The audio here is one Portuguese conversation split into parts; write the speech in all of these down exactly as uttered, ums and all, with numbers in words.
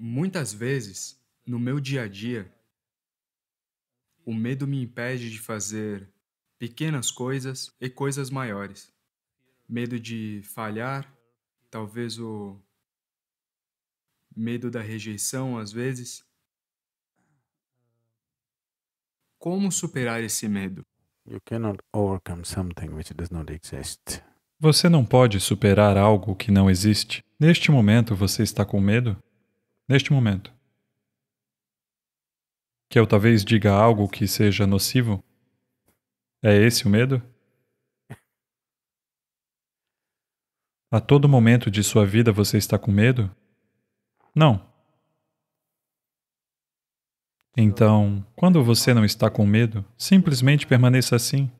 Muitas vezes, no meu dia a dia, o medo me impede de fazer pequenas coisas e coisas maiores. Medo de falhar, talvez o medo da rejeição, às vezes. Como superar esse medo? You cannot overcome something which does not exist. Você não pode superar algo que não existe. Neste momento, você está com medo? Neste momento. Que eu talvez diga algo que seja nocivo? É esse o medo? A todo momento de sua vida você está com medo? Não. Então, quando você não está com medo, simplesmente permaneça assim.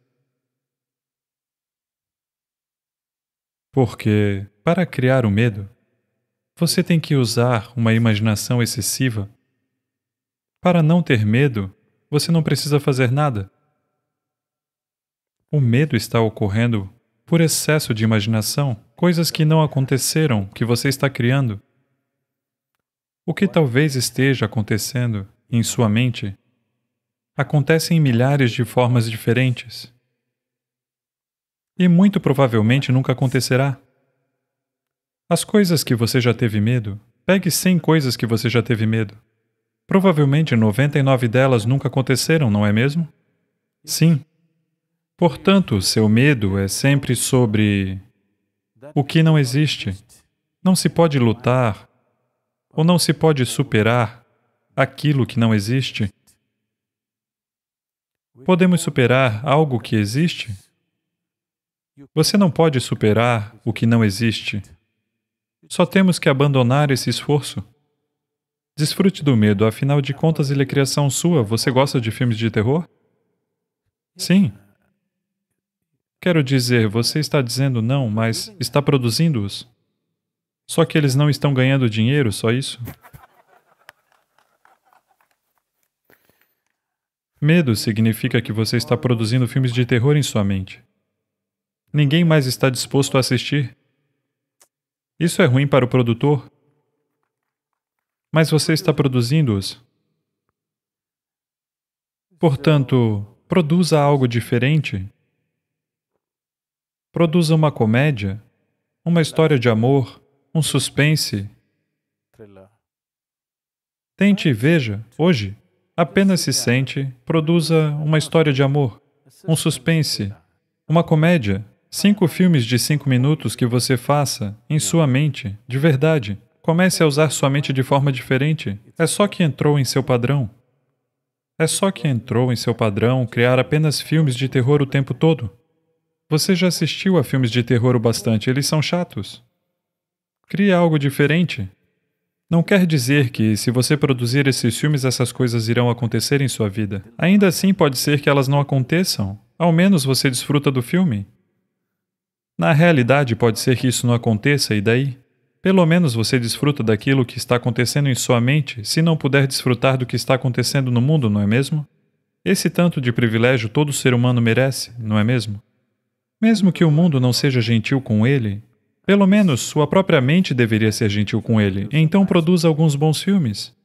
Porque, para criar o medo, você tem que usar uma imaginação excessiva. Para não ter medo, você não precisa fazer nada. O medo está ocorrendo por excesso de imaginação, coisas que não aconteceram, que você está criando. O que talvez esteja acontecendo em sua mente acontece em milhares de formas diferentes. E muito provavelmente nunca acontecerá. As coisas que você já teve medo, pegue cem coisas que você já teve medo. Provavelmente noventa e nove delas nunca aconteceram, não é mesmo? Sim. Portanto, seu medo é sempre sobre o que não existe. Não se pode lutar ou não se pode superar aquilo que não existe. Podemos superar algo que existe? Você não pode superar o que não existe. Só temos que abandonar esse esforço. Desfrute do medo, afinal de contas ele é criação sua. Você gosta de filmes de terror? Sim. Quero dizer, você está dizendo não, mas está produzindo-os. Só que eles não estão ganhando dinheiro, só isso. Medo significa que você está produzindo filmes de terror em sua mente. Ninguém mais está disposto a assistir. Isso é ruim para o produtor. Mas você está produzindo-os. Portanto, produza algo diferente. Produza uma comédia, uma história de amor, um suspense. Tente e veja, hoje, apenas se sente, produza uma história de amor, um suspense, uma comédia. Cinco filmes de cinco minutos que você faça em sua mente, de verdade. Comece a usar sua mente de forma diferente. É só que entrou em seu padrão. É só que entrou em seu padrão criar apenas filmes de terror o tempo todo. Você já assistiu a filmes de terror o bastante, eles são chatos. Crie algo diferente. Não quer dizer que, se você produzir esses filmes, essas coisas irão acontecer em sua vida. Ainda assim, pode ser que elas não aconteçam. Ao menos você desfruta do filme. Na realidade, pode ser que isso não aconteça, e daí? Pelo menos você desfruta daquilo que está acontecendo em sua mente, se não puder desfrutar do que está acontecendo no mundo, não é mesmo? Esse tanto de privilégio todo ser humano merece, não é mesmo? Mesmo que o mundo não seja gentil com ele, pelo menos sua própria mente deveria ser gentil com ele, então produza alguns bons filmes.